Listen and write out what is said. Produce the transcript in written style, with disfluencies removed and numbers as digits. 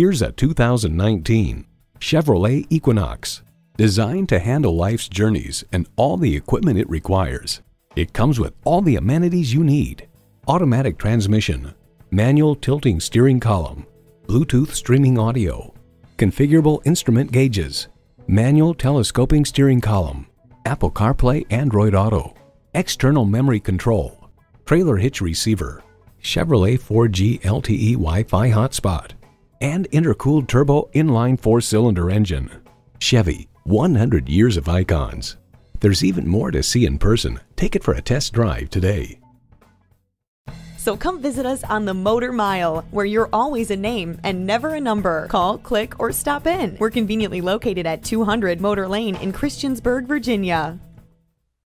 Here's a 2019 Chevrolet Equinox, designed to handle life's journeys and all the equipment it requires. It comes with all the amenities you need: automatic transmission, manual tilting steering column, Bluetooth streaming audio, configurable instrument gauges, manual telescoping steering column, Apple CarPlay, Android Auto, external memory control, trailer hitch receiver, Chevrolet 4G LTE Wi-Fi hotspot, and intercooled turbo inline four-cylinder engine. Chevy, 100 years of icons. There's even more to see in person. Take it for a test drive today. So come visit us on the Motor Mile, where you're always a name and never a number. Call, click, or stop in. We're conveniently located at 200 Motor Lane in Christiansburg, Virginia.